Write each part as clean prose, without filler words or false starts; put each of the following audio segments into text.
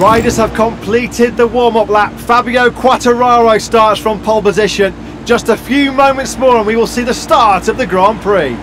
Riders have completed the warm-up lap. Fabio Quattararo starts from pole position. Just a few moments more and we will see the start of the Grand Prix.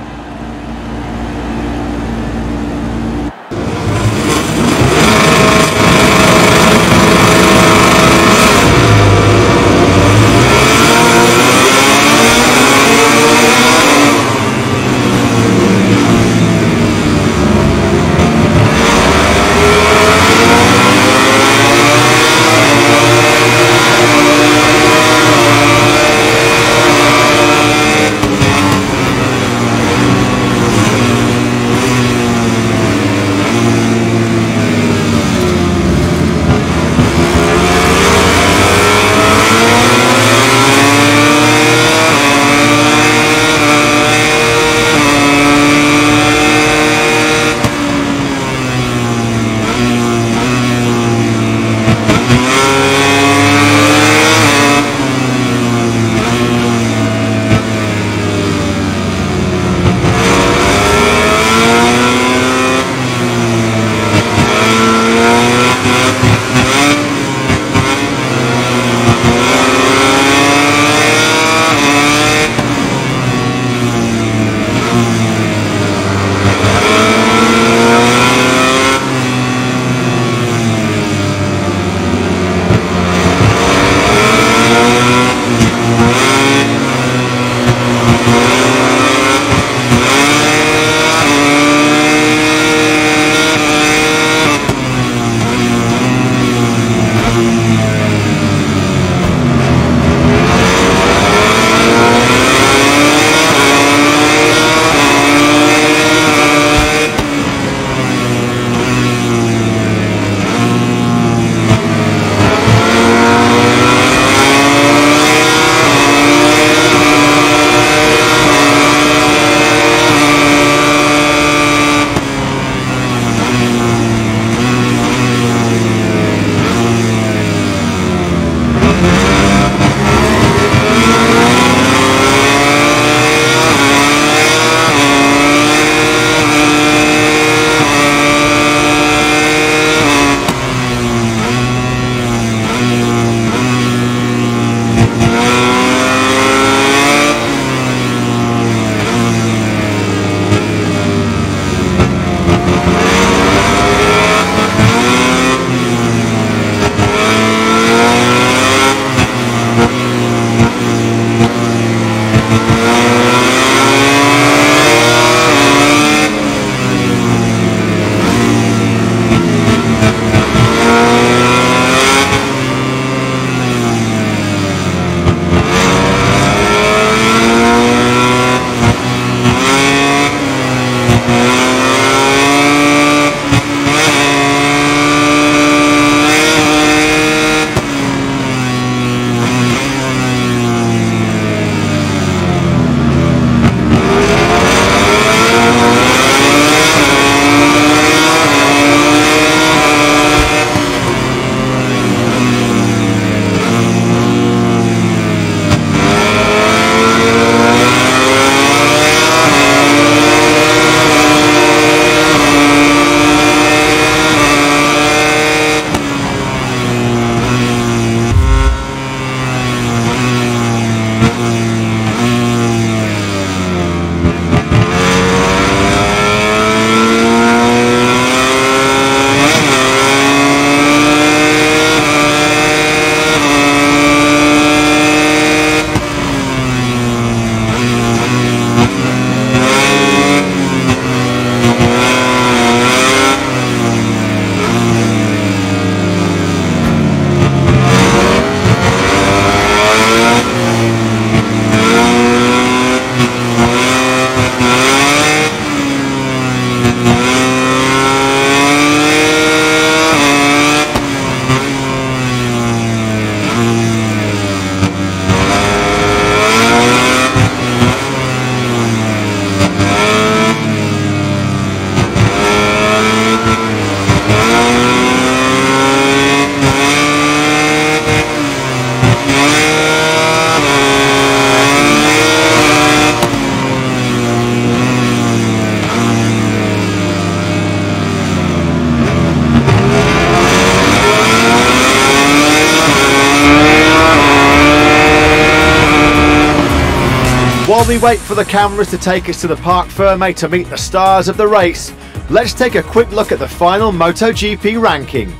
While we wait for the cameras to take us to the Parc Ferme to meet the stars of the race, let's take a quick look at the final MotoGP ranking.